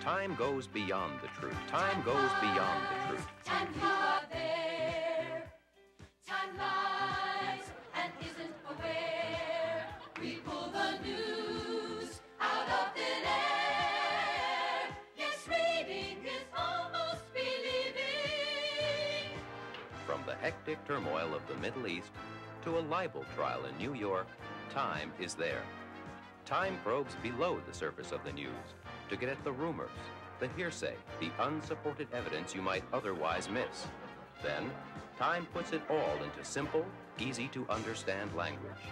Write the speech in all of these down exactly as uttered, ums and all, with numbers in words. Time goes beyond the truth. Time goes beyond the truth. And you are there. Time lies and isn't aware. We pull the news out of thin air. Yes, reading is almost believing. From the hectic turmoil of the Middle East to a libel trial in New York, time is there. Time probes below the surface of the news to get at the rumors, the hearsay, the unsupported evidence you might otherwise miss. Then, time puts it all into simple, easy-to-understand language.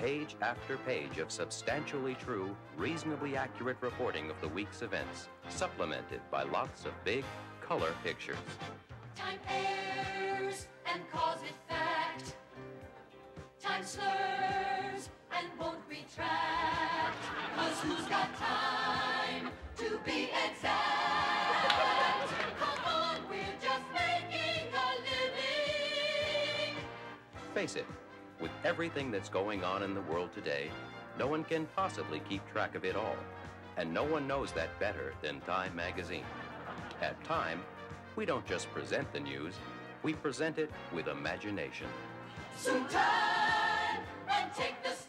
Page after page of substantially true, reasonably accurate reporting of the week's events, supplemented by lots of big, color pictures. Time errs and calls it fact. Time slurs and won't retract. 'Cause who's got time to be exact? Come on, we're just making a living. Face it, with everything that's going on in the world today, no one can possibly keep track of it all. And no one knows that better than Time magazine. At Time, we don't just present the news, we present it with imagination. Soon time and take the